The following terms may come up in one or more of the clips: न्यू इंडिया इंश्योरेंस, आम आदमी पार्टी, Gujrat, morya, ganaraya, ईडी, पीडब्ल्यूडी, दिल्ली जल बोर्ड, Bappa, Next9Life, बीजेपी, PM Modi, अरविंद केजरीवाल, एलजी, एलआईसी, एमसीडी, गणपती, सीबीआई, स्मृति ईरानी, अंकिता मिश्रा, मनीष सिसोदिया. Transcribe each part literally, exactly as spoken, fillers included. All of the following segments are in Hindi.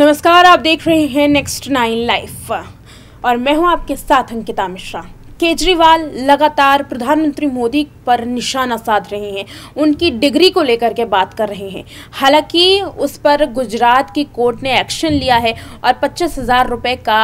नमस्कार, आप देख रहे हैं नेक्स्ट नाइन लाइफ और मैं हूं आपके साथ अंकिता मिश्रा। केजरीवाल लगातार प्रधानमंत्री मोदी पर निशाना साध रहे हैं, उनकी डिग्री को लेकर के बात कर रहे हैं। हालांकि उस पर गुजरात की कोर्ट ने एक्शन लिया है और पच्चीस हज़ार रुपये का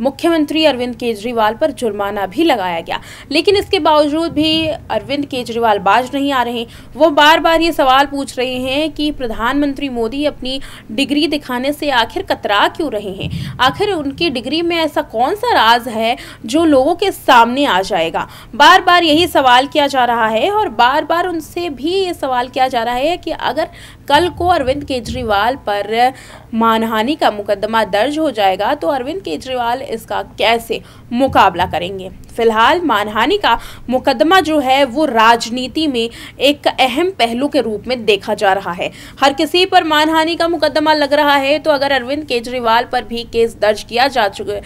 मुख्यमंत्री अरविंद केजरीवाल पर जुर्माना भी लगाया गया, लेकिन इसके बावजूद भी अरविंद केजरीवाल बाज नहीं आ रहे। वो बार बार ये सवाल पूछ रहे हैं कि प्रधानमंत्री मोदी अपनी डिग्री दिखाने से आखिर कतरा क्यों रहे हैं, आखिर उनकी डिग्री में ऐसा कौन सा राज है जो लोगों के सामने आ जाएगा। बार बार यही सवाल किया जा रहा है और बार बार उनसे भी ये सवाल किया जा रहा है कि अगर कल को अरविंद केजरीवाल पर मानहानि का मुकदमा दर्ज हो जाएगा तो अरविंद केजरीवाल इसका कैसे मुकाबला करेंगे। फिलहाल मानहानि का मुकदमा जो है वो राजनीति में एक अहम पहलू के रूप में देखा जा रहा है। हर किसी पर मानहानि का मुकदमा लग रहा है, तो अगर अरविंद केजरीवाल पर भी केस दर्ज किया जा चुके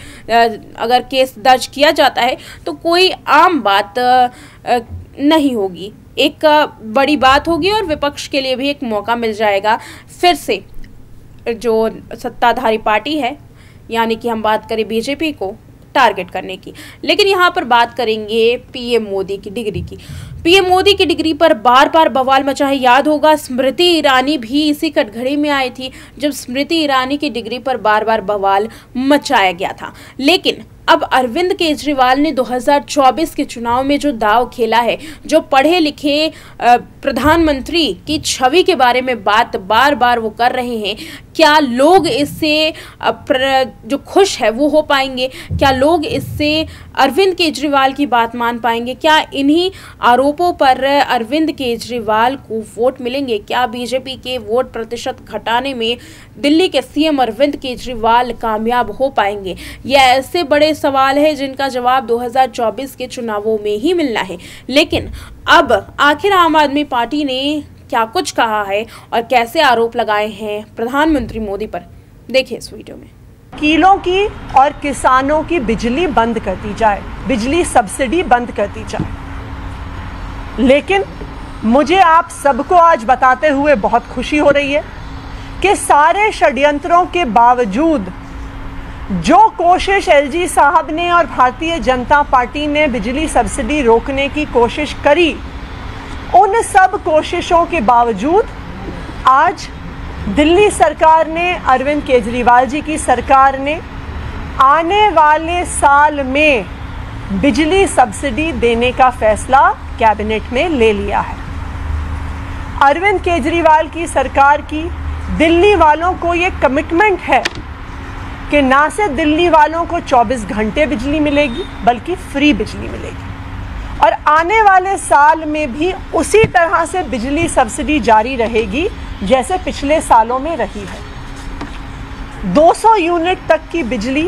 अगर केस दर्ज किया जाता है तो कोई आम बात नहीं होगी, एक बड़ी बात होगी और विपक्ष के लिए भी एक मौका मिल जाएगा। फिर से जो सत्ताधारी पार्टी है, यानी कि हम बात करें बीजेपी को टारगेट करने की। लेकिन यहाँ पर बात करेंगे पीएम मोदी की डिग्री की। पीएम मोदी की डिग्री पर बार बार बवाल मचा है। याद होगा स्मृति ईरानी भी इसी कटघरे में आई थी, जब स्मृति ईरानी की डिग्री पर बार बार बवाल मचाया गया था। लेकिन अब अरविंद केजरीवाल ने दो हज़ार चौबीस के चुनाव में जो दाव खेला है, जो पढ़े लिखे प्रधानमंत्री की छवि के बारे में बात बार बार वो कर रहे हैं, क्या लोग इससे जो खुश है वो हो पाएंगे? क्या लोग इससे अरविंद केजरीवाल की बात मान पाएंगे? क्या इन्हीं आरोपों पर अरविंद केजरीवाल को वोट मिलेंगे? क्या बीजेपी के वोट प्रतिशत घटाने में दिल्ली के सीएम अरविंद केजरीवाल कामयाब हो पाएंगे? ये ऐसे बड़े सवाल है जिनका जवाब दो हज़ार चौबीस के चुनावों में ही मिलना है। लेकिन अब आखिर आम आदमी पार्टी ने क्या कुछ कहा है और कैसे आरोप लगाए हैं प्रधानमंत्री मोदी पर, देखिए इस वीडियो में। वकीलों की और किसानों की बिजली बंद कर दी जाए, बिजली सब्सिडी बंद कर दी जाए। लेकिन मुझे आप सबको आज बताते हुए बहुत खुशी हो रही है कि सारे षड्यंत्रों के बावजूद जो कोशिश एलजी साहब ने और भारतीय जनता पार्टी ने बिजली सब्सिडी रोकने की कोशिश करी, उन सब कोशिशों के बावजूद आज दिल्ली सरकार ने, अरविंद केजरीवाल जी की सरकार ने आने वाले साल में बिजली सब्सिडी देने का फैसला कैबिनेट में ले लिया है। अरविंद केजरीवाल की सरकार की दिल्ली वालों को ये कमिटमेंट है कि ना सिर्फ दिल्ली वालों को चौबीस घंटे बिजली मिलेगी बल्कि फ्री बिजली मिलेगी, और आने वाले साल में भी उसी तरह से बिजली सब्सिडी जारी रहेगी जैसे पिछले सालों में रही है। दो सौ यूनिट तक की बिजली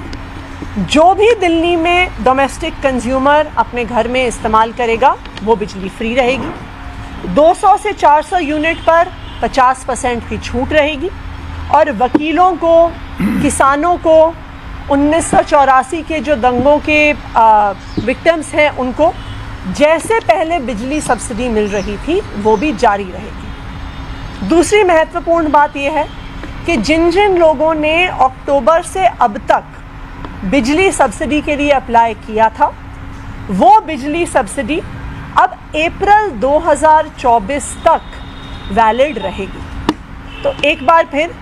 जो भी दिल्ली में डोमेस्टिक कंज्यूमर अपने घर में इस्तेमाल करेगा वो बिजली फ्री रहेगी। दो सौ से चार सौ यूनिट पर पचास परसेंट की छूट रहेगी, और वकीलों को, किसानों को, उन्नीस सौ चौरासी के जो दंगों के विक्टिम्स हैं उनको जैसे पहले बिजली सब्सिडी मिल रही थी वो भी जारी रहेगी। दूसरी महत्वपूर्ण बात यह है कि जिन जिन लोगों ने अक्टूबर से अब तक बिजली सब्सिडी के लिए अप्लाई किया था वो बिजली सब्सिडी अब अप्रैल दो हज़ार चौबीस तक वैलिड रहेगी। तो एक बार फिर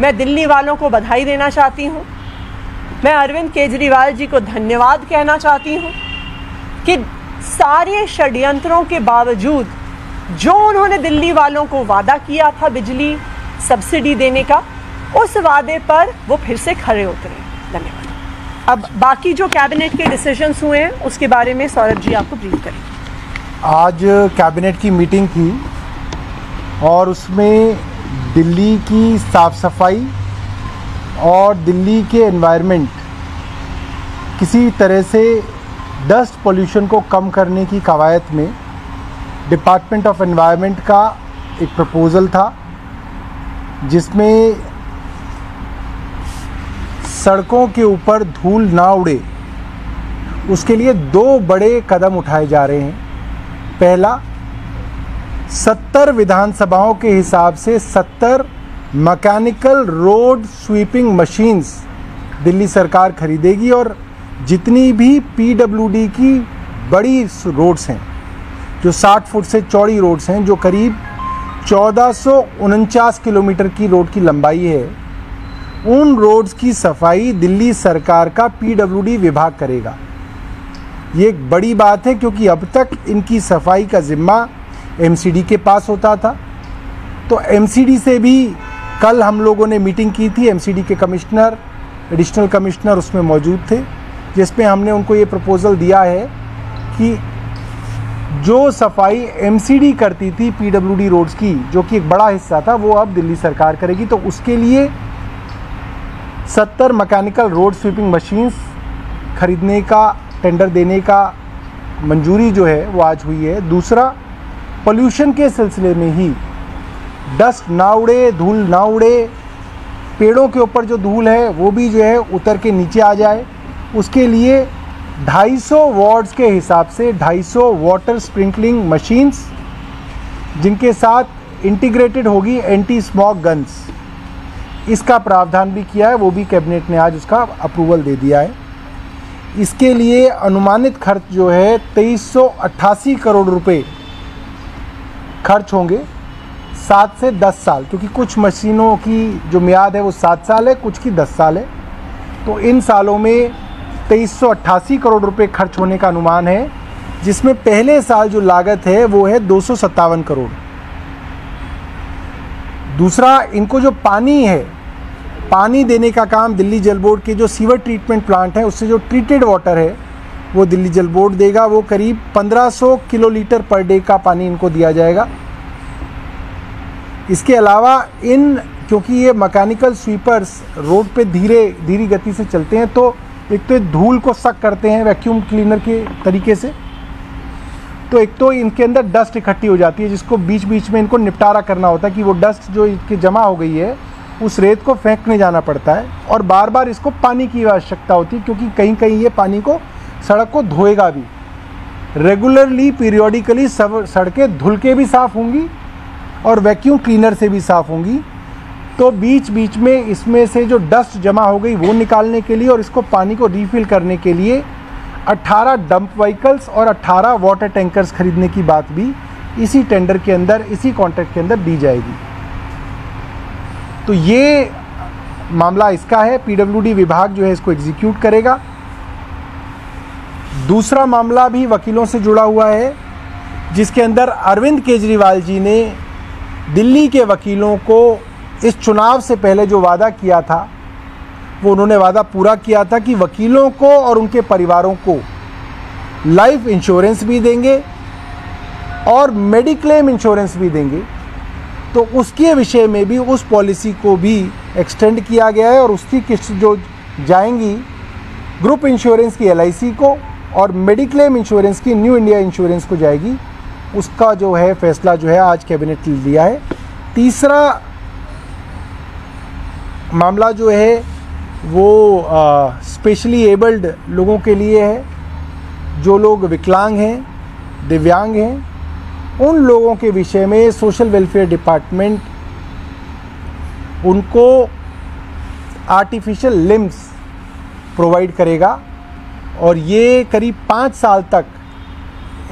मैं दिल्ली वालों को बधाई देना चाहती हूँ, मैं अरविंद केजरीवाल जी को धन्यवाद कहना चाहती हूँ कि सारे षड्यंत्रों के बावजूद जो उन्होंने दिल्ली वालों को वादा किया था बिजली सब्सिडी देने का, उस वादे पर वो फिर से खड़े उतरे। धन्यवाद। अब बाकी जो कैबिनेट के डिसीजंस हुए हैं उसके बारे में सौरभ जी आपको ब्रीफ करें। आज कैबिनेट की मीटिंग थी और उसमें दिल्ली की साफ़ सफाई और दिल्ली के एनवायरनमेंट, किसी तरह से डस्ट पोल्यूशन को कम करने की कवायद में डिपार्टमेंट ऑफ एनवायरनमेंट का एक प्रपोज़ल था, जिसमें सड़कों के ऊपर धूल ना उड़े उसके लिए दो बड़े कदम उठाए जा रहे हैं। पहला, सत्तर विधानसभाओं के हिसाब से सत्तर mechanical road sweeping machines Delhi सरकार खरीदेगी और जितनी भी पीडब्ल्यूडी की बड़ी रोड्स हैं, जो साठ फुट से चौड़ी रोड्स हैं, जो करीब चौदह सौ उनचास किलोमीटर की रोड की लंबाई है, उन रोड्स की सफाई दिल्ली सरकार का पीडब्ल्यूडी विभाग करेगा। ये एक बड़ी बात है क्योंकि अब तक इनकी सफाई का ज़िम्मा एमसीडी के पास होता था। तो एमसीडी से भी कल हम लोगों ने मीटिंग की थी, एमसीडी के कमिश्नर, एडिशनल कमिश्नर उसमें मौजूद थे, जिसमें हमने उनको ये प्रपोज़ल दिया है कि जो सफाई एमसीडी करती थी पीडब्ल्यूडी रोड्स की, जो कि एक बड़ा हिस्सा था, वो अब दिल्ली सरकार करेगी। तो उसके लिए सत्तर मैकेनिकल रोड स्वीपिंग मशीन्स खरीदने का टेंडर देने का मंजूरी जो है वो आज हुई है। दूसरा, पोल्यूशन के सिलसिले में ही डस्ट ना उड़े, धूल ना उड़े, पेड़ों के ऊपर जो धूल है वो भी जो है उतर के नीचे आ जाए, उसके लिए दो सौ पचास वार्ड्स के हिसाब से दो सौ पचास वाटर स्प्रिंकलिंग मशीन्स, जिनके साथ इंटीग्रेटेड होगी एंटी स्मॉग गन्स, इसका प्रावधान भी किया है, वो भी कैबिनेट ने आज उसका अप्रूवल दे दिया है। इसके लिए अनुमानित खर्च जो है तेईस सौ अट्ठासी करोड़ रुपए खर्च होंगे सात से दस साल, क्योंकि कुछ मशीनों की जो मियाद है वो सात साल है, कुछ की दस साल है। तो इन सालों में तेईस सौ अट्ठासी करोड़ रुपए खर्च होने का अनुमान है, जिसमें पहले साल जो लागत है वो है दो सौ सत्तावन करोड़। दूसरा, इनको जो पानी है, पानी देने का काम दिल्ली जल बोर्ड के जो सीवर ट्रीटमेंट प्लांट है उससे जो ट्रीटेड वाटर है वो दिल्ली जल बोर्ड देगा। वो करीब पंद्रह सौ किलो लीटर पर डे का पानी इनको दिया जाएगा। इसके अलावा इन, क्योंकि ये मैकेनिकल स्वीपर्स रोड पे धीरे धीरे गति से चलते हैं, तो एक तो धूल को सक करते हैं वैक्यूम क्लीनर के तरीके से, तो एक तो इनके अंदर डस्ट इकट्ठी हो जाती है, जिसको बीच बीच में इनको निपटारा करना होता है कि वो डस्ट जो इनकी जमा हो गई है उस रेत को फेंकने जाना पड़ता है, और बार बार इसको पानी की आवश्यकता होती है क्योंकि कहीं कहीं ये पानी को, सड़क को धोएगा भी। रेगुलरली पीरियोडिकली सब सड़कें धुल के भी साफ़ होंगी और वैक्यूम क्लीनर से भी साफ़ होंगी। तो बीच बीच में इसमें से जो डस्ट जमा हो गई वो निकालने के लिए और इसको पानी को रिफ़िल करने के लिए अठारह डंप व्हीकल्स और अठारह वाटर टैंकर्स खरीदने की बात भी इसी टेंडर के अंदर, इसी कॉन्ट्रैक्ट के अंदर दी जाएगी। तो ये मामला इसका है, पीडब्ल्यूडी विभाग जो है इसको एग्जीक्यूट करेगा। दूसरा मामला भी वकीलों से जुड़ा हुआ है, जिसके अंदर अरविंद केजरीवाल जी ने दिल्ली के वकीलों को इस चुनाव से पहले जो वादा किया था वो उन्होंने वादा पूरा किया था कि वकीलों को और उनके परिवारों को लाइफ इंश्योरेंस भी देंगे और मेडिक्लेम इंश्योरेंस भी देंगे। तो उसके विषय में भी उस पॉलिसी को भी एक्सटेंड किया गया है और उसकी किस्त जो जाएंगी ग्रुप इंश्योरेंस की एलआईसी को और मेडिक्लेम इंश्योरेंस की न्यू इंडिया इंश्योरेंस को जाएगी, उसका जो है फैसला जो है आज कैबिनेट ने लिया है। तीसरा मामला जो है वो स्पेशली एबल्ड लोगों के लिए है, जो लोग विकलांग हैं, दिव्यांग हैं, उन लोगों के विषय में सोशल वेलफेयर डिपार्टमेंट उनको आर्टिफिशियल लिम्स प्रोवाइड करेगा और ये करीब पाँच साल तक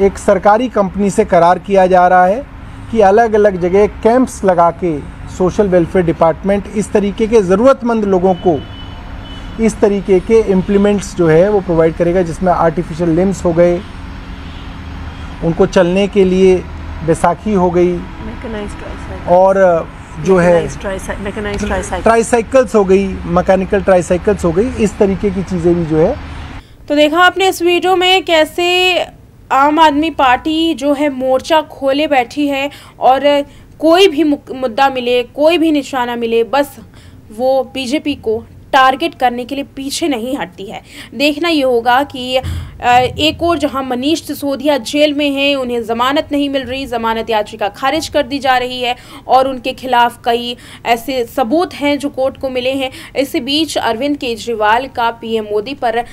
एक सरकारी कंपनी से करार किया जा रहा है कि अलग अलग जगह कैंप्स लगा के सोशल वेलफेयर डिपार्टमेंट इस तरीके के ज़रूरतमंद लोगों को इस तरीके के इम्प्लीमेंट्स जो है वो प्रोवाइड करेगा, जिसमें आर्टिफिशियल लिम्स हो गए, उनको चलने के लिए बैसाखी हो गई, और जो है ट्राईसाइकिल्स हो गई, मैकेनिकल ट्राईसाइकिल्स हो गई, इस तरीके की चीज़ें भी जो है। तो देखा आपने इस वीडियो में कैसे आम आदमी पार्टी जो है मोर्चा खोले बैठी है और कोई भी मुद्दा मिले, कोई भी निशाना मिले, बस वो बीजेपी को टारगेट करने के लिए पीछे नहीं हटती है। देखना ये होगा कि एक और जहां मनीष सिसोदिया जेल में हैं, उन्हें ज़मानत नहीं मिल रही, ज़मानत याचिका खारिज कर दी जा रही है और उनके खिलाफ कई ऐसे सबूत हैं जो कोर्ट को मिले हैं। इसी बीच अरविंद केजरीवाल का पीएम मोदी पर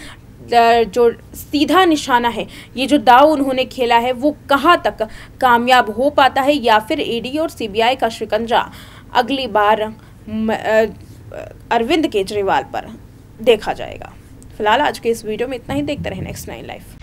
जो सीधा निशाना है, ये जो दाव उन्होंने खेला है वो कहाँ तक कामयाब हो पाता है, या फिर ईडी और सीबीआई का शिकंजा अगली बार अरविंद केजरीवाल पर देखा जाएगा। फिलहाल आज के इस वीडियो में इतना ही। देखते रहे नेक्स्ट नाइन लाइफ।